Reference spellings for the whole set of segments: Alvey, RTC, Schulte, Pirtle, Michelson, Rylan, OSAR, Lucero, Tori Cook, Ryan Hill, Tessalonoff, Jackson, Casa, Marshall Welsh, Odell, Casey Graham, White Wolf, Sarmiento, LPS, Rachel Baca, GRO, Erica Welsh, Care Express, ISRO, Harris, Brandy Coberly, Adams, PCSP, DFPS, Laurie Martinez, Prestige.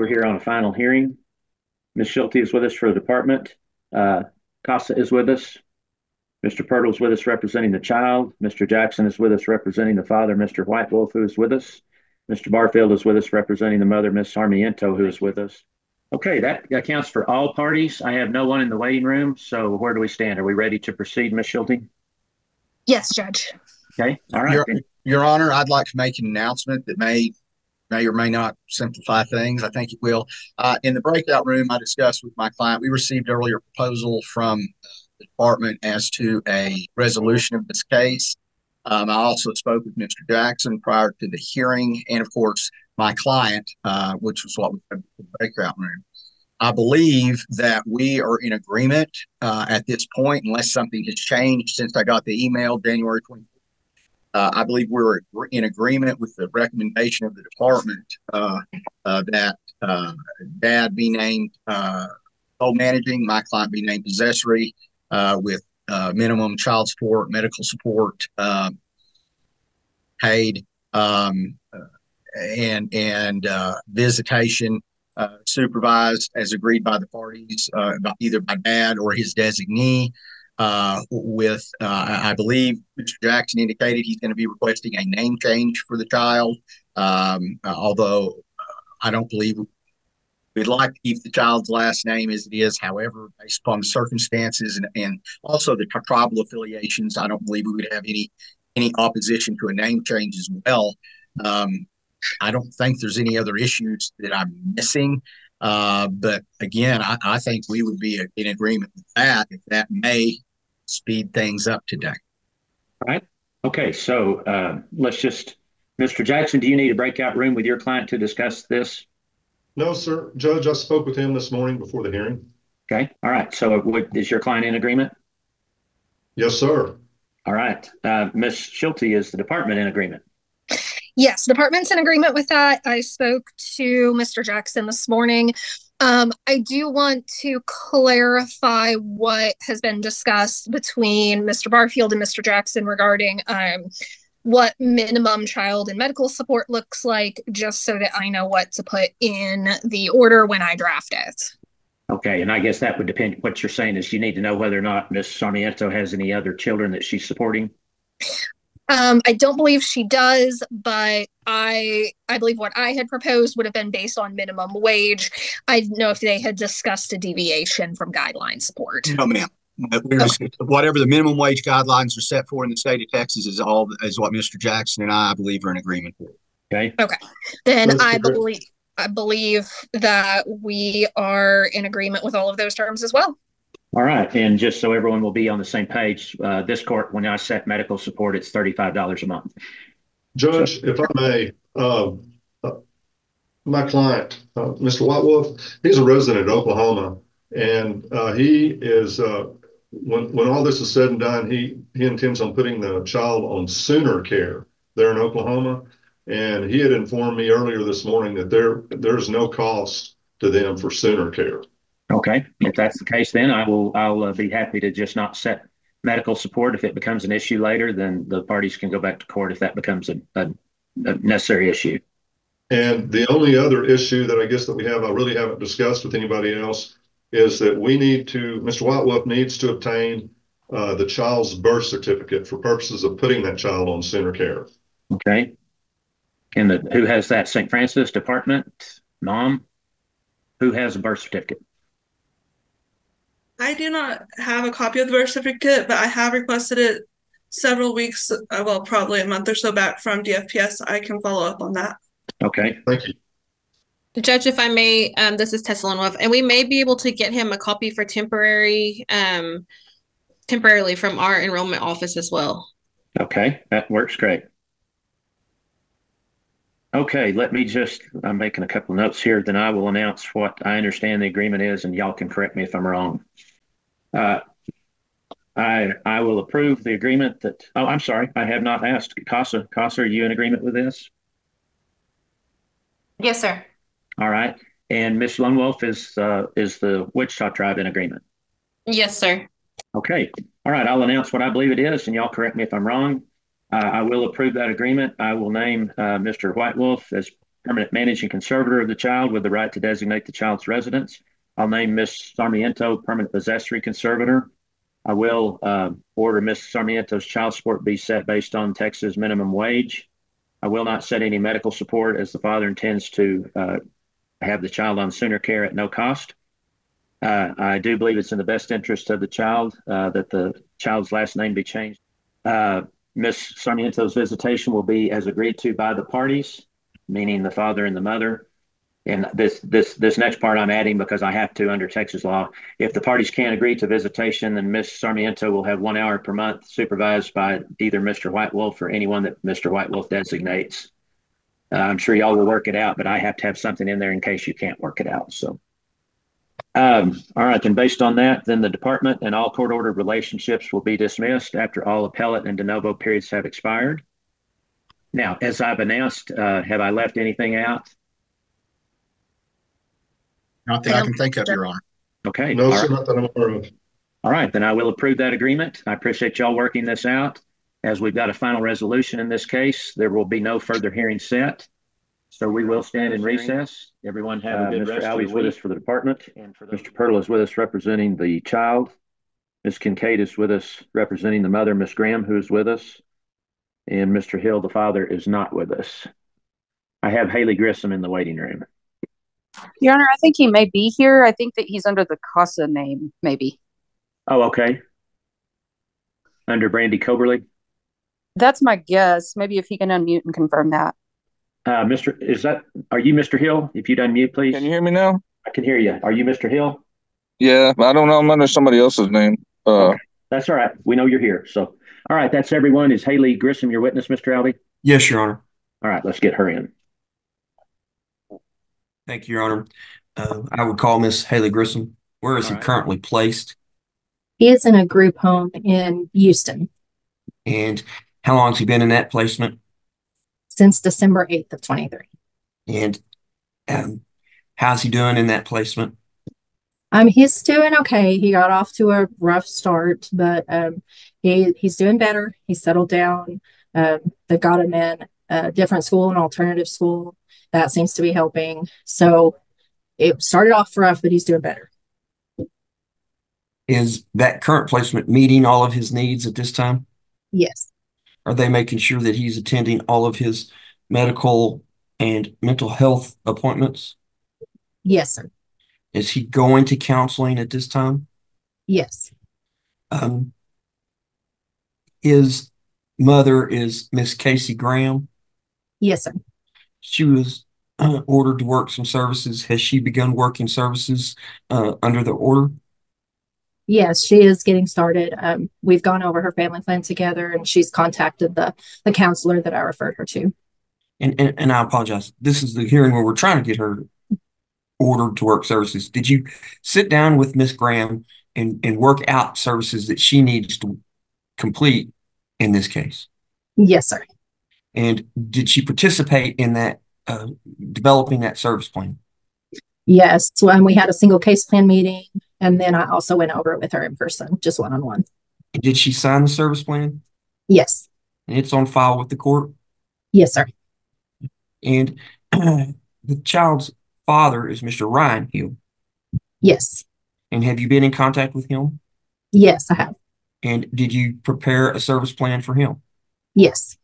We're here on a final hearing. Ms. Schulte is with us for the department. Casa is with us. Mr. Pirtle is with us representing the child. Mr. Jackson is with us representing the father, Mr. White Wolf, who is with us. Mr. Barfield is with us representing the mother, Ms. Sarmiento, who is with us. Okay, that accounts for all parties. I have no one in the waiting room. So where do we stand? Are we ready to proceed, Ms. Schulte? Yes, Judge. Okay, all right. Your Honor, I'd like to make an announcement that may or may not simplify things. I think it will. In the breakout room, I discussed with my client, we received earlier a proposal from the department as to a resolution of this case. I also spoke with Mr. Jackson prior to the hearing, and of course, my client, which was what we had in the breakout room. I believe that we are in agreement at this point, unless something has changed since I got the email January 24th. I believe we're in agreement with the recommendation of the department that dad be named co-managing, my client be named possessory with minimum child support, medical support paid, and visitation supervised as agreed by the parties, either by dad or his designee. I believe Mr. Jackson indicated he's going to be requesting a name change for the child, although I don't believe we'd like to keep the child's last name as it is. However, based upon the circumstances and also the tribal affiliations, I don't believe we would have any opposition to a name change as well. I don't think there's any other issues that I'm missing. But again, I think we would be in agreement with that if that may speed things up today. All right. Okay. So let's just, Mr. Jackson, do you need a breakout room with your client to discuss this? No, sir. Judge, I spoke with him this morning before the hearing. Okay. All right. So is your client in agreement? Yes, sir. All right. Ms. Schulte, is the department in agreement? Yes, the department's in agreement with that. I spoke to Mr. Jackson this morning. I do want to clarify what has been discussed between Mr. Barfield and Mr. Jackson regarding what minimum child and medical support looks like, just so that I know what to put in the order when I draft it. Okay, and I guess that would depend. What you're saying is you need to know whether or not Ms. Sarmiento has any other children that she's supporting? I don't believe she does, but I believe what I had proposed would have been based on minimum wage. I didn't know if they had discussed a deviation from guideline support. No, ma'am. Whatever the minimum wage guidelines are set for in the state of Texas is what Mr. Jackson and I believe are in agreement for. Okay. Okay. Then I believe that we are in agreement with all of those terms as well. All right. And just so everyone will be on the same page, this court, when I set medical support, it's $35 a month. Judge, so, if I may, my client, Mr. White Wolf, he's a resident of Oklahoma. And he is, when all this is said and done, he intends on putting the child on Sooner Care there in Oklahoma. And he had informed me earlier this morning that there's no cost to them for Sooner Care. Okay, if that's the case, then I'll be happy to just not set medical support. If it becomes an issue later, then the parties can go back to court if that becomes a necessary issue. And the only other issue that I guess that we have, I really haven't discussed with anybody else, is that we need to, Mr. White Wolf needs to obtain the child's birth certificate for purposes of putting that child on Sooner Care. Okay. And who has that? St. Francis Department? Mom? Who has a birth certificate? I do not have a copy of the birth certificate, but I have requested it several weeks, well, probably a month or so back from DFPS. I can follow up on that. Okay, thank you. Judge, if I may, this is Tessalonoff, and we may be able to get him a copy for temporarily from our enrollment office as well. Okay, that works great. Okay, let me just, I'm making a couple notes here, then I will announce what I understand the agreement is, and y'all can correct me if I'm wrong. I will approve the agreement that, oh, I'm sorry, I have not asked Casa. Casa, are you in agreement with this? Yes, sir. All right. And Ms. Lonewolf is the Wichita tribe in agreement? Yes, sir. Okay. All right. I'll announce what I believe it is, and y'all correct me if I'm wrong. I will approve that agreement. I will name Mr. White Wolf as permanent managing conservator of the child with the right to designate the child's residence. I'll name Ms. Sarmiento permanent possessory conservator. I will order Ms. Sarmiento's child support be set based on Texas minimum wage. I will not set any medical support as the father intends to have the child on Sooner Care at no cost. I do believe it's in the best interest of the child that the child's last name be changed. Ms. Sarmiento's visitation will be as agreed to by the parties, meaning the father and the mother. And this next part I'm adding because I have to under Texas law. If the parties can't agree to visitation, then Ms. Sarmiento will have 1 hour per month supervised by either Mr. White Wolf or anyone that Mr. White Wolf designates. I'm sure y'all will work it out, but I have to have something in there in case you can't work it out. So, all right, then based on that, then the department and all court-ordered relationships will be dismissed after all appellate and de novo periods have expired. Now, as I've announced, have I left anything out? Nothing I can think of, Your Honor. Okay. No, sir, nothing I'm aware of. All right, then I will approve that agreement. I appreciate y'all working this out. As we've got a final resolution in this case, there will be no further hearing set. So we will stand in recess. Everyone have a good rest of the week. Mr. Alvey is with us for the department. And for Mr. Pirtle is with us representing the child. Ms. Kincaid is with us representing the mother, Ms. Graham, who is with us. And Mr. Hill, the father, is not with us. I have Haley Grissom in the waiting room. Your Honor, I think he may be here. I think that he's under the Casa name, maybe. Oh, okay. Under Brandy Coberly? That's my guess. Maybe if he can unmute and confirm that. Are you Mr. Hill? If you'd unmute, please. Can you hear me now? I can hear you. Are you Mr. Hill? Yeah, I don't know. I'm under somebody else's name. Okay. That's all right. We know you're here. So, all right, that's everyone. Is Haley Grissom your witness, Mr. Alvey? Yes, Your Honor. All right, let's get her in. Thank you, Your Honor. I would call Miss Haley Grissom. Where is he currently placed? He is in a group home in Houston. And how long has he been in that placement? Since December 8th of 23. And how's he doing in that placement? He's doing okay. He got off to a rough start, but he's doing better. He's settled down. They've got him in a different school, an alternative school. That seems to be helping. So it started off rough, but he's doing better. Is that current placement meeting all of his needs at this time? Yes. Are they making sure that he's attending all of his medical and mental health appointments? Yes, sir. Is he going to counseling at this time? Yes. His mother is Miss Casey Graham? Yes, sir. She was ordered to work some services. Has she begun working services under the order? Yes, she is getting started. We've gone over her family plan together, and she's contacted the counselor that I referred her to. And I apologize. This is the hearing where we're trying to get her ordered to work services. Did you sit down with Miss Graham and work out services that she needs to complete in this case? Yes, sir. And did she participate in that, developing that service plan? Yes. When we had a single case plan meeting, and then I also went over it with her in person, just one-on-one. And did she sign the service plan? Yes. And it's on file with the court? Yes, sir. And the child's father is Mr. Ryan Hill? Yes. And have you been in contact with him? Yes, I have. And did you prepare a service plan for him? Yes.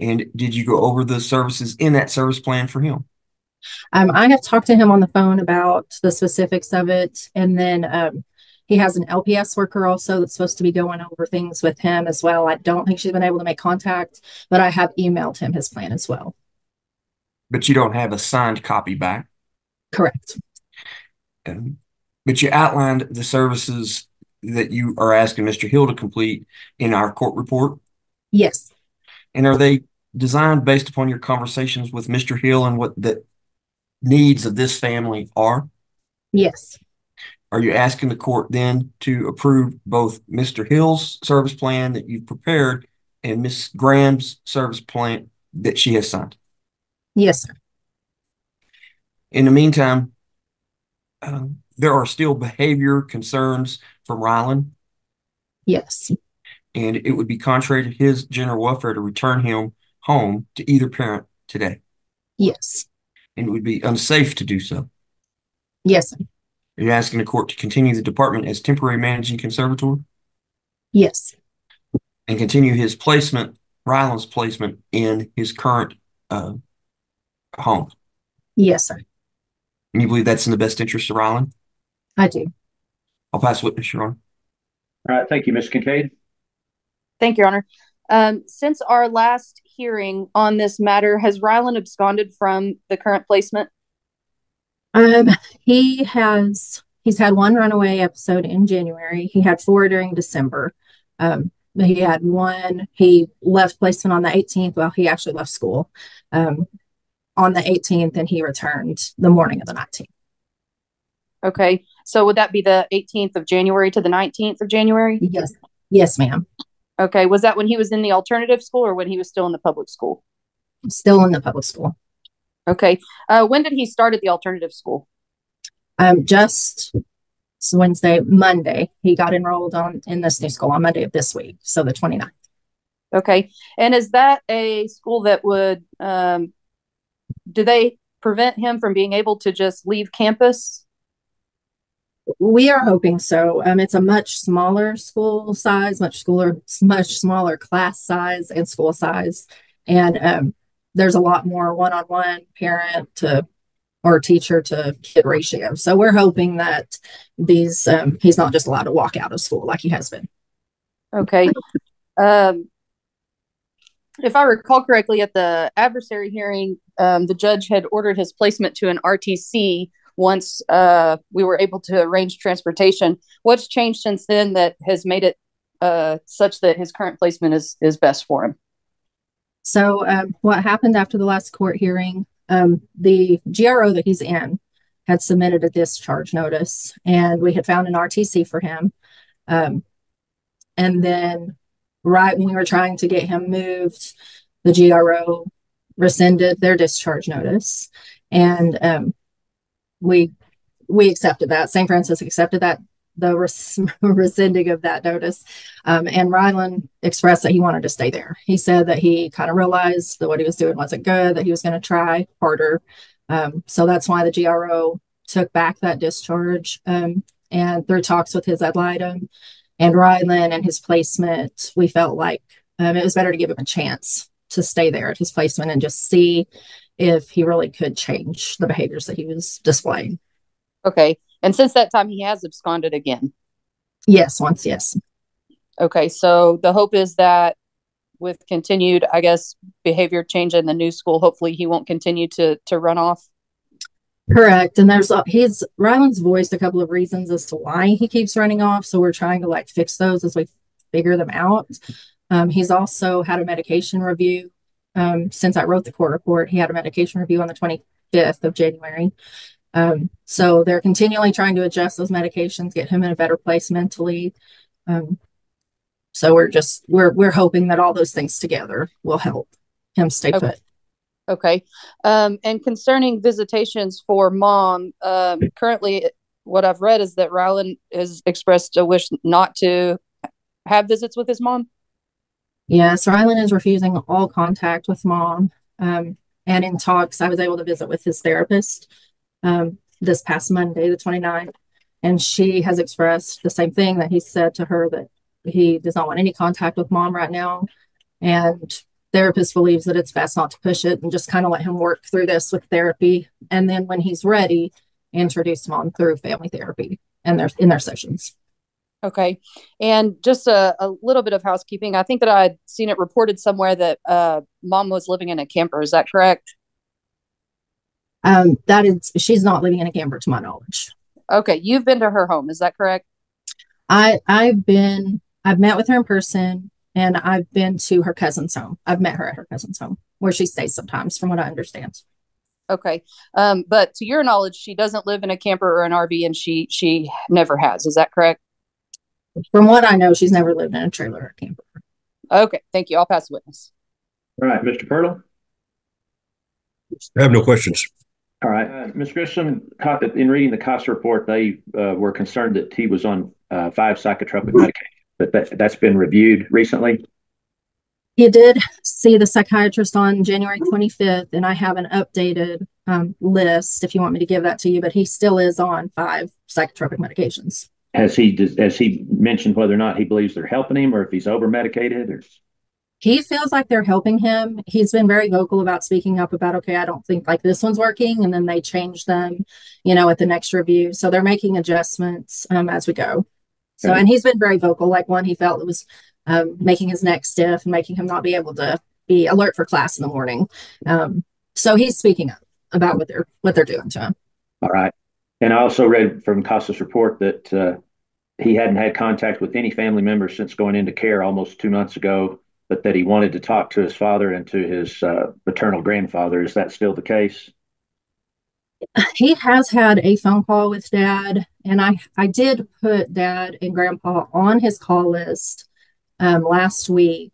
And did you go over the services in that service plan for him? I have talked to him on the phone about the specifics of it. And then he has an LPS worker also that's supposed to be going over things with him as well. I don't think she's been able to make contact, but I have emailed him his plan as well. But you don't have a signed copy back? Correct. But you outlined the services that you are asking Mr. Hill to complete in our court report? Yes. And are they designed based upon your conversations with Mr. Hill and what the needs of this family are? Yes. Are you asking the court then to approve both Mr. Hill's service plan that you've prepared and Ms. Graham's service plan that she has signed? Yes, sir. In the meantime, there are still behavior concerns for Rylan? Yes. And it would be contrary to his general welfare to return him home to either parent today. Yes. and it would be unsafe to do so. Yes, sir. Are you asking the court to continue the department as temporary managing conservator? Yes. And continue his placement, Ryland's placement, in his current home? Yes, sir. And you believe that's in the best interest of Ryland? I do. I'll pass witness, Your Honor. All right. Thank you, Ms. Kincaid. Thank you, Your Honor. Since our last hearing on this matter, has Ryland absconded from the current placement? He has. He's had one runaway episode in January. He had four during December. He had one. He left placement on the 18th. Well, he actually left school on the 18th, and he returned the morning of the 19th. Okay. So would that be the 18th of January to the 19th of January? Yes. Yes, ma'am. Okay. Was that when he was in the alternative school or when he was still in the public school? Still in the public school. Okay. When did he start at the alternative school? Just Wednesday, Monday. He got enrolled in this new school on Monday of this week. So the 29th. Okay. And is that a school that would, do they prevent him from being able to just leave campus? We are hoping so. It's a much smaller school size, much smaller class size and school size. And there's a lot more one-on-one parent to or teacher to kid ratio. So we're hoping that these he's not just allowed to walk out of school like he has been. Okay. If I recall correctly, at the adversary hearing, the judge had ordered his placement to an RTC once we were able to arrange transportation. What's changed since then that has made it such that his current placement is best for him? So what happened after the last court hearing, the GRO that he's in had submitted a discharge notice, and we had found an RTC for him. And then right when we were trying to get him moved, the GRO rescinded their discharge notice, and we accepted that. St. Francis accepted that, the rescinding of that notice. And Ryland expressed that he wanted to stay there. He said that he kind of realized that what he was doing wasn't good, that he was going to try harder. So that's why the GRO took back that discharge. And through talks with his ad litem and Ryland and his placement, we felt like it was better to give him a chance to stay there at his placement and just see if he really could change the behaviors that he was displaying. Okay. And since that time, he has absconded again? Yes, once, yes. Okay. So the hope is that with continued, I guess, behavior change in the new school, hopefully he won't continue to run off? Correct. And there's Ryland's voiced a couple of reasons as to why he keeps running off. So we're trying to like fix those as we figure them out. He's also had a medication review. Since I wrote the court report, he had a medication review on the 25th of January. So they're continually trying to adjust those medications, get him in a better place mentally. So we're hoping that all those things together will help him stay put. Okay. And concerning visitations for mom, currently what I've read is that Ryland has expressed a wish not to have visits with his mom. Yes, Ryland is refusing all contact with mom. And in talks, I was able to visit with his therapist this past Monday, the 29th. And she has expressed the same thing, that he said to her that he does not want any contact with mom right now. And therapist believes that it's best not to push it and just kind of let him work through this with therapy. And then when he's ready, introduce mom through family therapy and in their sessions. Okay. And just a little bit of housekeeping. I think that I had seen it reported somewhere that mom was living in a camper. Is that correct? She's not living in a camper to my knowledge. Okay. You've been to her home. Is that correct? I've met with her in person, and I've been to her cousin's home. I've met her at her cousin's home where she stays sometimes, from what I understand. Okay. But to your knowledge, she doesn't live in a camper or an RV, and she never has. Is that correct? From what I know, she's never lived in a trailer or camper. Okay. Thank you. I'll pass the witness. All right. Mr. Pirtle? I have no questions. All right. Ms. Grissom, in reading the Casa report, they were concerned that he was on 5 psychotropic medications, but that's been reviewed recently. He did see the psychiatrist on January 25th, and I have an updated list if you want me to give that to you, but he still is on 5 psychotropic medications. Has he mentioned whether or not he believes they're helping him or if he's over medicated? Or he feels like they're helping him. He's been very vocal about speaking up about, okay, I don't think like this one's working. And then they change them, you know, at the next review. So they're making adjustments as we go. So, and he's been very vocal. Like one, he felt it was making his neck stiff and making him not be able to be alert for class in the morning. So he's speaking up about what they're doing to him. All right. And I also read from Casa's report that he hadn't had contact with any family members since going into care almost 2 months ago, but that he wanted to talk to his father and to his paternal grandfather. Is that still the case? He has had a phone call with Dad, and I did put Dad and Grandpa on his call list last week.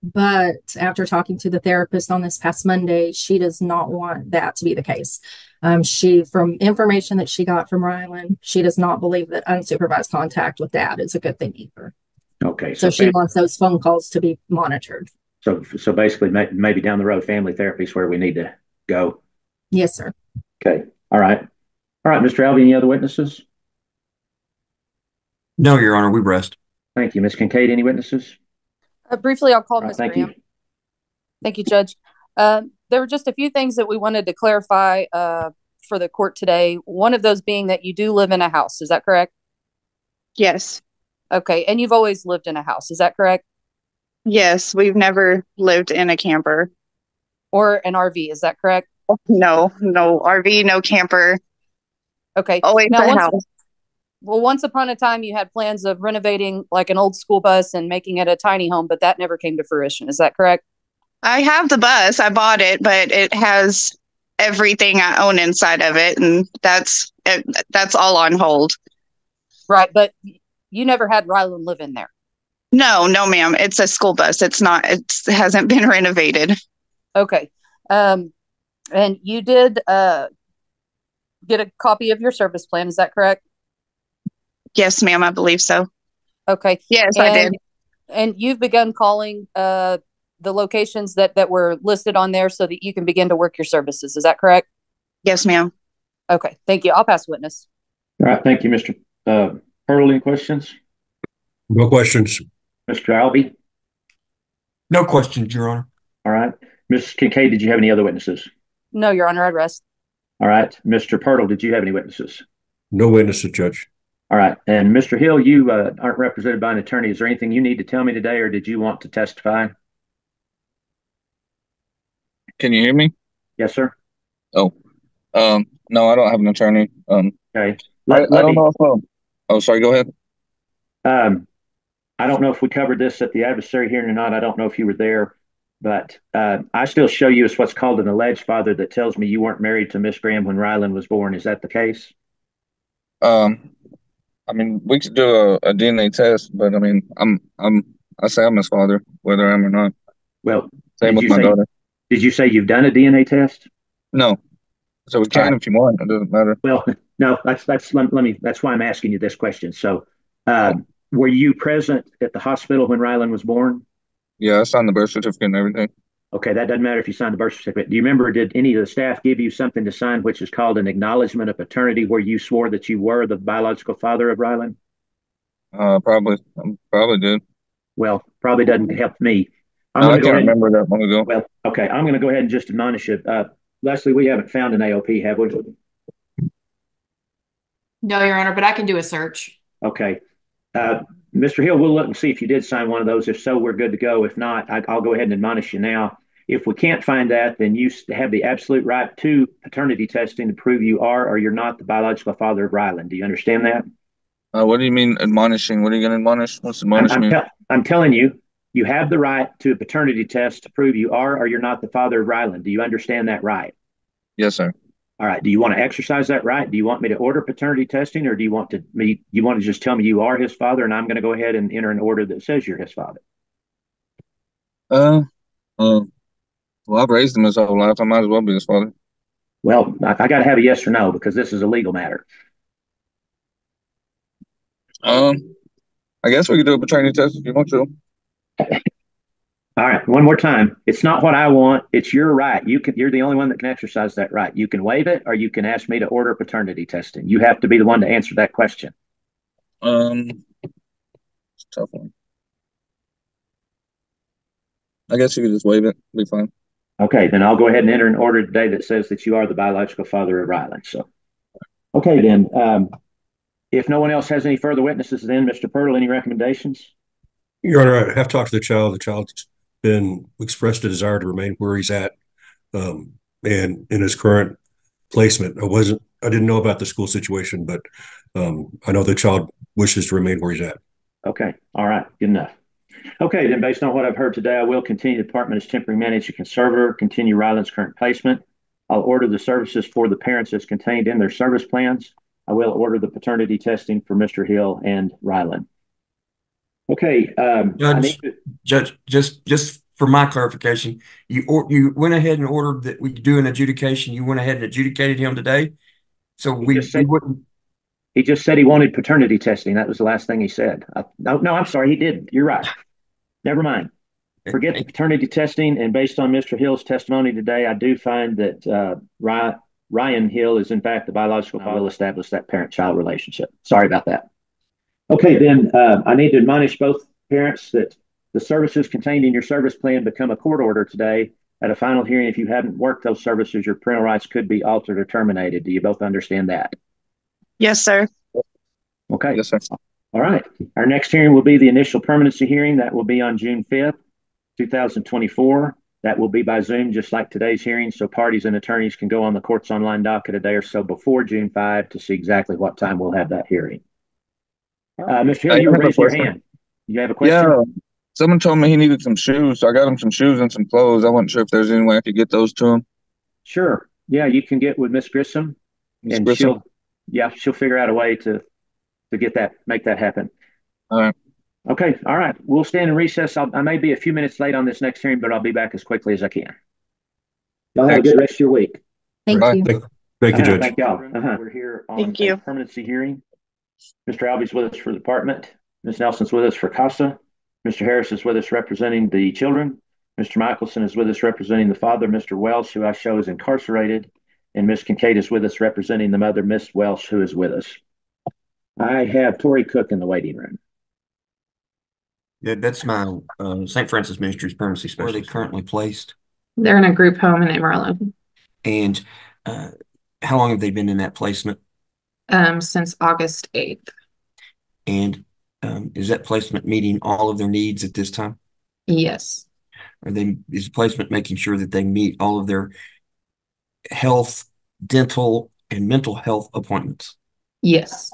But after talking to the therapist on this past Monday, she does not want that to be the case. From information that she got from Rylan, she does not believe that unsupervised contact with Dad is a good thing either. Okay. So she wants those phone calls to be monitored. So basically maybe down the road, family therapy is where we need to go. Yes, sir. Okay. All right. All right, Mr. Alvey, any other witnesses? No, Your Honor, we rest. Thank you. Ms. Kincaid, any witnesses? Briefly, I'll call Ms. Graham. Thank you, Judge. There were just a few things that we wanted to clarify for the court today. One of those being that you do live in a house. Is that correct? Yes. Okay. And you've always lived in a house. Is that correct? Yes. We've never lived in a camper. Or an RV. Is that correct? No. No RV, no camper. Okay. Always in a house. Well, once upon a time, you had plans of renovating like an old school bus and making it a tiny home, but that never came to fruition. Is that correct? I have the bus. I bought it, but it has everything I own inside of it. And that's all on hold. Right. But you never had Rylan live in there. No, ma'am. It's a school bus. It's not, it hasn't been renovated. Okay. And you did get a copy of your service plan. Is that correct? Yes, ma'am. I believe so. Okay. Yes, I did. And you've begun calling the locations that were listed on there so that you can begin to work your services. Is that correct? Yes, ma'am. Okay. Thank you. I'll pass witness. All right. Thank you, Mr. Pirtle. Any questions? No questions. Mr. Alvey? No questions, Your Honor. All right. Ms. Kincaid, did you have any other witnesses? No, Your Honor. I'd rest. All right. Mr. Pirtle, did you have any witnesses? No witnesses, Judge. All right. And Mr. Hill, you aren't represented by an attorney. Is there anything you need to tell me today, or did you want to testify? Can you hear me? Yes, sir. Oh, no, I don't have an attorney. Okay. I don't know if, oh, sorry. Go ahead. I don't know if we covered this at the adversary hearing or not. I don't know if you were there, but I still show you as what's called an alleged father that tells me you weren't married to Miss Graham when Rylan was born. Is that the case? I mean, we could do a DNA test, but I mean, I say I'm his father, whether I am or not. Well, same with my daughter. Did you say you've done a DNA test? No. So we can if you want. It doesn't matter. Well, no, that's why I'm asking you this question. So, were you present at the hospital when Rylan was born? Yeah, I signed the birth certificate and everything. Okay, that doesn't matter if you signed the birth certificate. Do you remember, did any of the staff give you something to sign, which is called an acknowledgement of paternity, where you swore that you were the biological father of Rylan? Probably did. Well, probably doesn't help me. I can't remember that long ago. Well, okay, I'm going to go ahead and just admonish you. Leslie, we haven't found an AOP, have we? No, Your Honor, but I can do a search. Okay. Mr. Hill, we'll look and see if you did sign one of those. If so, we're good to go. If not, I'll go ahead and admonish you now. If we can't find that, then you have the absolute right to paternity testing to prove you are or you're not the biological father of Rylan. Do you understand that? What do you mean admonishing? What are you going to admonish? What's admonish mean? I'm telling you, you have the right to a paternity test to prove you are or you're not the father of Rylan. Do you understand that right? Yes, sir. All right. Do you want to exercise that right? Do you want me to order paternity testing, or do you want to just tell me you are his father, and I'm going to go ahead and enter an order that says you're his father? Well, I've raised him his whole life. I might as well be his father. Well, I got to have a yes or no because this is a legal matter. I guess we could do a paternity test if you want to. All right, one more time. It's not what I want. It's your right. You're the only one that can exercise that right. You can waive it, or you can ask me to order paternity testing. You have to be the one to answer that question. It's a tough one. I guess you could just waive it. It'll be fine. Okay, then I'll go ahead and enter an order today that says that you are the biological father of Ryland. So, okay, then. If no one else has any further witnesses, then Mr. Pirtle, any recommendations? Your Honor, I have talked to the child. The child's been expressed a desire to remain where he's at, and in his current placement. I didn't know about the school situation, but I know the child wishes to remain where he's at. Okay. All right. Good enough. Okay. Then based on what I've heard today, I will continue the department as temporary manager conservator, continue Ryland's current placement. I'll order the services for the parents as contained in their service plans. I will order the paternity testing for Mr. Hill and Ryland. Okay, Judge, just for my clarification, you went ahead and ordered that we do an adjudication. You went ahead and adjudicated him today, so we wouldn't. He just said he wanted paternity testing. That was the last thing he said. No, I'm sorry, he didn't. You're right. Never mind. Forget the paternity testing. And based on Mr. Hill's testimony today, I do find that Ryan Hill is in fact the biological father. Will establish that parent-child relationship. Sorry about that. Okay, then I need to admonish both parents that the services contained in your service plan become a court order today. At a final hearing, if you haven't worked those services, your parental rights could be altered or terminated. Do you both understand that? Yes, sir. Okay. Yes, sir. All right. Our next hearing will be the initial permanency hearing. That will be on June 5th, 2024. That will be by Zoom, just like today's hearing, so parties and attorneys can go on the court's online docket a day or so before June 5 to see exactly what time we'll have that hearing. Mr. Hill, you raised your hand. You have a question? Yeah. Someone told me he needed some shoes, so I got him some shoes and some clothes. I wasn't sure if there's any way I could get those to him. Sure. Yeah, you can get with Miss Grissom. She'll figure out a way to get that, make that happen. All right. Okay. All right. We'll stand in recess. I may be a few minutes late on this next hearing, but I'll be back as quickly as I can. Y'all have a good rest of your week. Thank you. Thank you, Judge. Thank y'all. We're here on the permanency hearing. Mr. Alvey's with us for the department. Ms. Nelson's with us for CASA. Mr. Harris is with us representing the children. Mr. Michelson is with us representing the father, Mr. Welsh, who I show is incarcerated. And Ms. Kincaid is with us representing the mother, Ms. Welsh, who is with us. I have Tori Cook in the waiting room. Yeah, that's my St. Francis Ministries permanency specialist. Where are they currently placed? They're in a group home in Amarillo. And how long have they been in that placement? Since August 8th. And is that placement meeting all of their needs at this time? Yes. Is the placement making sure that they meet all of their health, dental, and mental health appointments? Yes.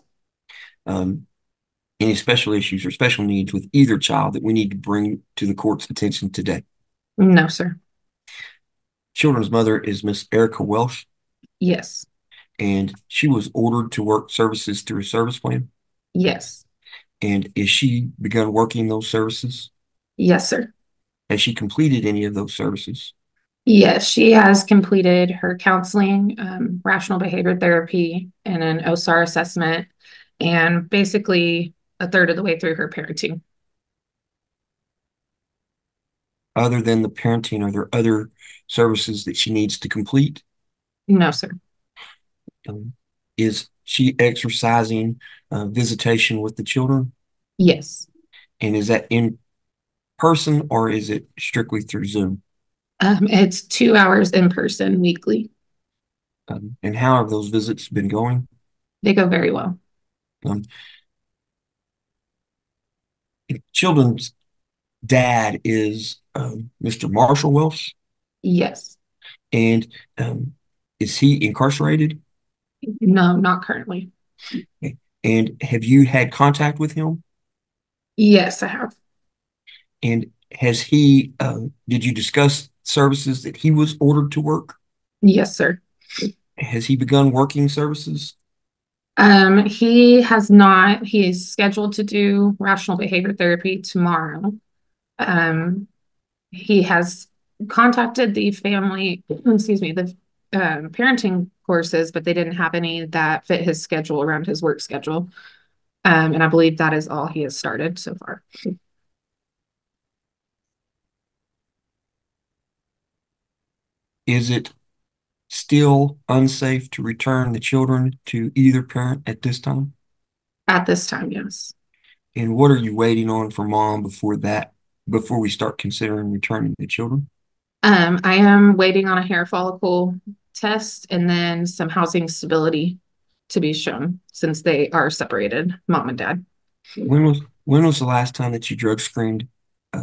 Any special issues or special needs with either child that we need to bring to the court's attention today? No, sir. Children's mother is Miss Erica Welsh? Yes. And she was ordered to work services through a service plan? Yes. And is she begun working those services? Yes, sir. Has she completed any of those services? Yes, she has completed her counseling, rational behavior therapy, and an OSAR assessment, and basically a third of the way through her parenting. Other than the parenting, are there other services that she needs to complete? No, sir. Is she exercising visitation with the children? Yes. And is that in person or is it strictly through Zoom? It's 2 hours in person weekly. And how have those visits been going? They go very well. Children's dad is Mr. Marshall Welsh? Yes. And is he incarcerated? No, not currently. Okay. And have you had contact with him? Yes, I have. And has he, did you discuss services that he was ordered to work? Yes, sir. Has he begun working services? He has not. He is scheduled to do rational behavior therapy tomorrow. He has contacted the family, parenting courses, but they didn't have any that fit his schedule around his work schedule. And I believe that is all he has started so far. Is it still unsafe to return the children to either parent at this time? At this time, yes. And what are you waiting on for mom before we start considering returning the children? I am waiting on a hair follicle test and then some housing stability to be shown since they are separated, mom and dad. When was the last time that you drug screened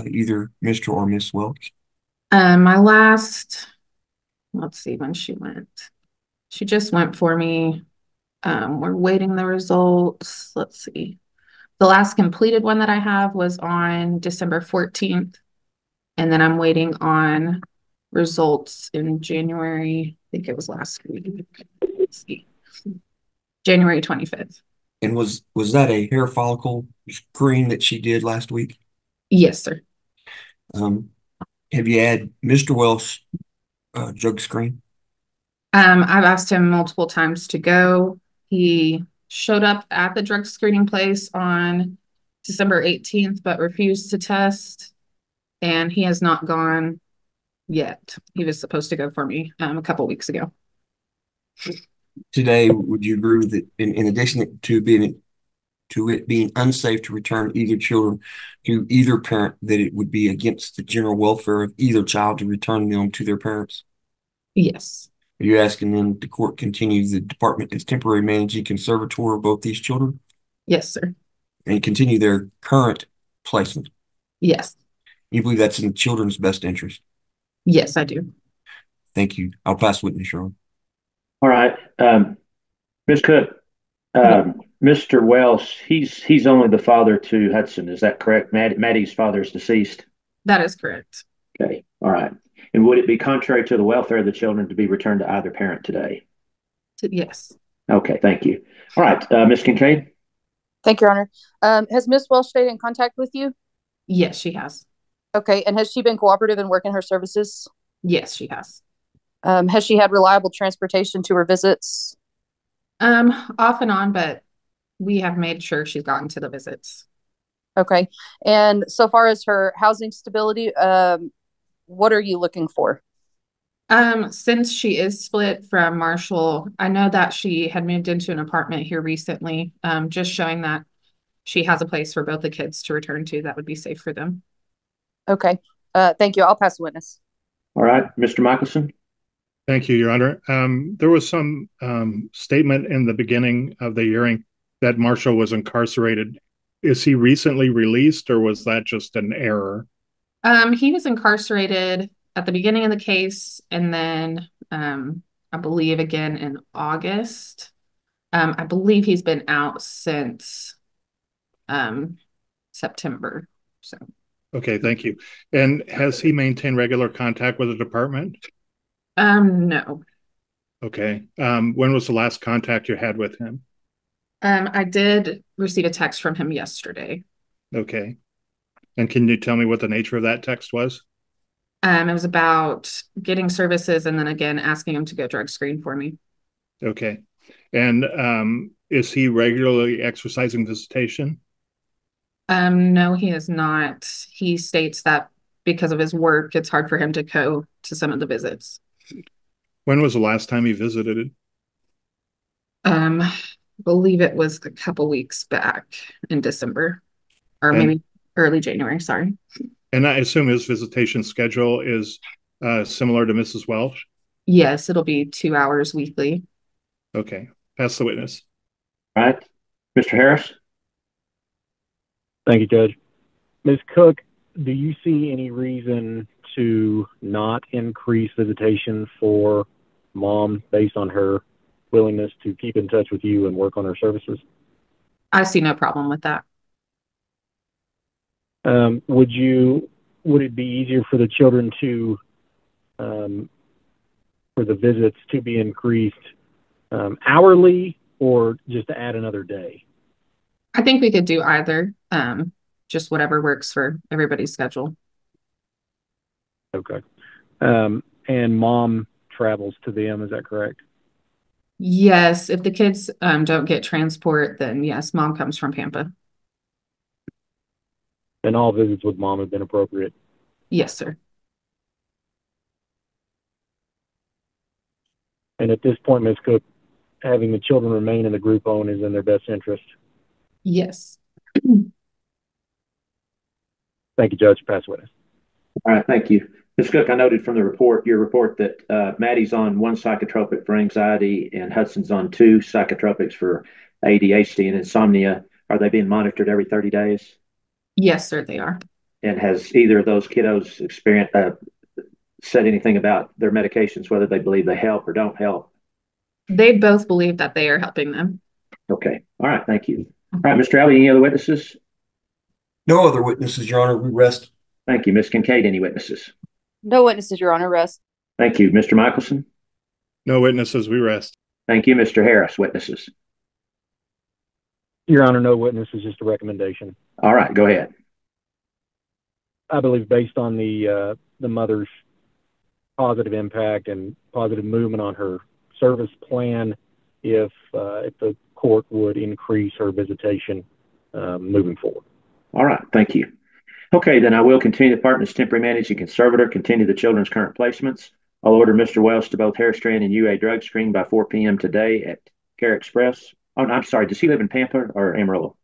either Mr. or Miss Welch? My last, let's see when she went. She just went for me. We're waiting the results. Let's see. The last completed one that I have was on December 14th. And then I'm waiting on results in January. I think it was last week. Let's see. January 25th. And was that a hair follicle screen that she did last week? Yes, sir. Have you had Mr. Welsh drug screen? I've asked him multiple times to go. He showed up at the drug screening place on December 18th, but refused to test. And he has not gone yet. He was supposed to go for me a couple weeks ago. Today, would you agree with it? In addition to it being unsafe to return either children to either parent, that it would be against the general welfare of either child to return them to their parents? Yes. Are you asking them the court continue the department as temporary managing conservator of both these children? Yes, sir. And continue their current placement? Yes. You believe that's in the children's best interest? Yes, I do. Thank you. I'll pass witness, Sharon. All right. Ms. Cook, Mr. Welsh, he's only the father to Hudson. Is that correct? Maddie's father is deceased? That is correct. Okay. All right. And would it be contrary to the welfare of the children to be returned to either parent today? Yes. Okay. Thank you. All right. Ms. Kincaid? Thank you, Your Honor. Has Ms. Welsh stayed in contact with you? Yes, she has. Okay. And has she been cooperative in working her services? Yes, she has. Has she had reliable transportation to her visits? Off and on, but we have made sure she's gotten to the visits. Okay. And so far as her housing stability, what are you looking for? Since she is split from Marshall, I know that she had moved into an apartment here recently. Just showing that she has a place for both the kids to return to that would be safe for them. Okay. Thank you. I'll pass the witness. All right. Mr. Michelson. Thank you, Your Honor. There was some statement in the beginning of the hearing that Marshall was incarcerated. Is he recently released, or was that just an error? He was incarcerated at the beginning of the case, and then I believe again in August. I believe he's been out since September. So. Okay, thank you. And has he maintained regular contact with the department? No. Okay. When was the last contact you had with him? I did receive a text from him yesterday. Okay. And can you tell me what the nature of that text was? It was about getting services and then again asking him to go drug screen for me. Okay. And is he regularly exercising visitation? No, he is not. He states that because of his work, it's hard for him to go to some of the visits. When was the last time he visited it? I believe it was a couple weeks back in December, or maybe early January, sorry. And I assume his visitation schedule is similar to Mrs. Welsh? Yes, it'll be 2 hours weekly. Okay. Pass the witness. All right. Mr. Harris? Thank you, Judge. Ms. Cook, do you see any reason to not increase visitation for mom based on her willingness to keep in touch with you and work on her services? I see no problem with that. Would it be easier for the children to, for the visits to be increased hourly or just to add another day? I think we could do either, just whatever works for everybody's schedule. Okay. And mom travels to them, is that correct? Yes. If the kids don't get transport, then yes, mom comes from Pampa. And all visits with mom have been appropriate? Yes, sir. And at this point, Ms. Cook, having the children remain in the group own is in their best interest. Yes. Thank you, Judge. Pass witness. All right. Thank you. Ms. Cook, I noted from the report, your report, that Maddie's on one psychotropic for anxiety and Hudson's on two psychotropics for ADHD and insomnia. Are they being monitored every 30 days? Yes, sir, they are. And has either of those kiddos said anything about their medications, whether they believe they help or don't help? They both believe that they are helping them. Okay. All right. Thank you. All right, Mr. Alvey, any other witnesses? No other witnesses, Your Honor. We rest. Thank you. Ms. Kincaid, any witnesses? No witnesses, Your Honor. Rest. Thank you. Mr. Michelson? No witnesses. We rest. Thank you. Mr. Harris, witnesses? Your Honor, no witnesses, just a recommendation. All right. Go ahead. I believe based on the mother's positive impact and positive movement on her service plan, if the court would increase her visitation moving forward. All right. Thank you. Okay, then I will continue the department's temporary managing conservator, continue the children's current placements. I'll order Mr. Welsh to both hair strand and UA drug screen by 4 p.m. today at Care Express. Oh, no, I'm sorry. Does he live in Pampa or Amarillo?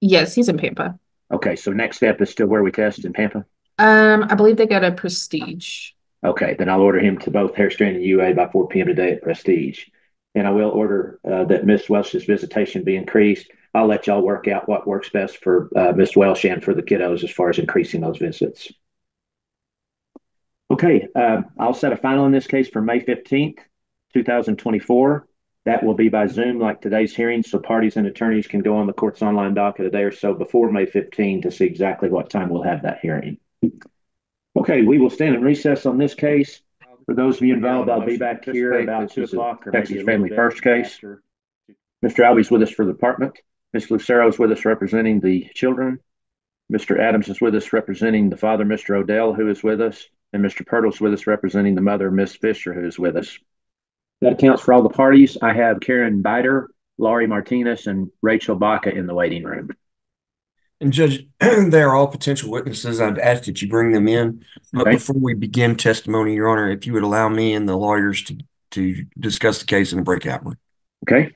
Yes, he's in Pampa. Okay, so next step is still where we test in Pampa? I believe they got a Prestige. Okay, then I'll order him to both hair strand and UA by 4 p.m. today at Prestige. And I will order that Ms. Welsh's visitation be increased. I'll let y'all work out what works best for Ms. Welsh and for the kiddos as far as increasing those visits. Okay, I'll set a final in this case for May 15th, 2024. That will be by Zoom like today's hearing, so parties and attorneys can go on the court's online docket a day or so before May 15 to see exactly what time we'll have that hearing. Okay, we will stand in recess on this case. For those of you involved, I'll be back here about 2 o'clock. Texas Family First case. Mr. Alvey's with us for the department. Ms. Lucero is with us representing the children. Mr. Adams is with us representing the father, Mr. Odell, who is with us. And Mr. Pirtle is with us representing the mother, Ms. Fisher, who is with us. That accounts for all the parties. I have Karen Bider, Laurie Martinez, and Rachel Baca in the waiting room. And Judge, they are all potential witnesses. I'd ask that you bring them in. But before we begin testimony, Your Honor, if you would allow me and the lawyers to discuss the case in the breakout room. Okay.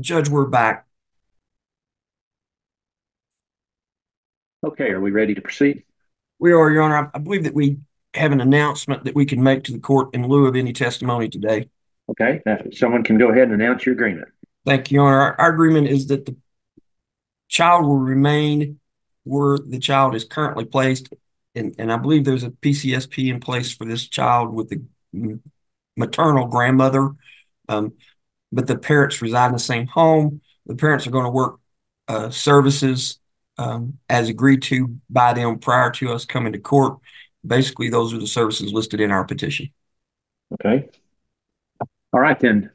Judge, we're back. Okay, are we ready to proceed? We are, Your Honor. I believe that we have an announcement that we can make to the court in lieu of any testimony today. Okay, if someone can go ahead and announce your agreement. Thank you, Your Honor. Our agreement is that the child will remain where the child is currently placed, and I believe there's a PCSP in place for this child with the maternal grandmother. But the parents reside in the same home. The parents are going to work services as agreed to by them prior to us coming to court. Basically, those are the services listed in our petition. Okay. All right, then.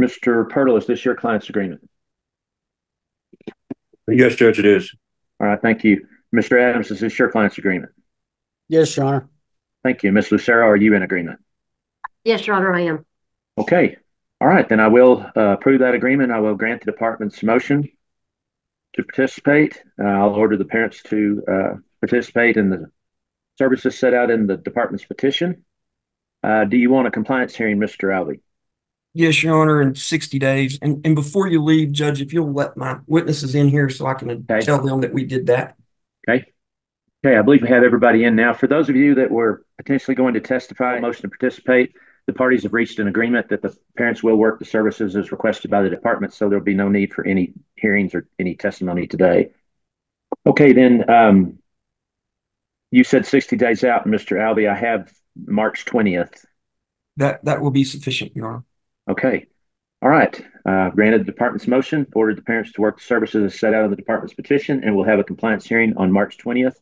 Mr. Pirtle, is this your client's agreement? Yes, Judge, it is. All right, thank you. Mr. Adams, is this your client's agreement? Yes, Your Honor. Thank you. Ms. Lucero, are you in agreement? Yes, Your Honor, I am. Okay. All right. Then I will approve that agreement. I will grant the department's motion to participate. I'll order the parents to participate in the services set out in the department's petition. Do you want a compliance hearing, Mr. Alvey? Yes, Your Honor, in 60 days. And before you leave, Judge, if you'll let my witnesses in here so I can tell them that we did that. Okay. Okay. I believe we have everybody in now. For those of you that were potentially going to testify, motion to participate, the parties have reached an agreement that the parents will work the services as requested by the department, so there'll be no need for any hearings or any testimony today. Okay, then you said 60 days out, Mr. Alvey. I have March 20th. That will be sufficient, Your Honor. Okay. All right. Granted the department's motion, ordered the parents to work the services as set out in the department's petition, and we'll have a compliance hearing on March 20th,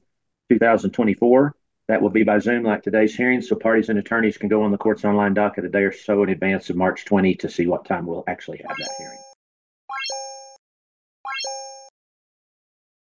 2024. That will be by Zoom like today's hearing, so parties and attorneys can go on the court's online docket a day or so in advance of March 20 to see what time we'll actually have that hearing.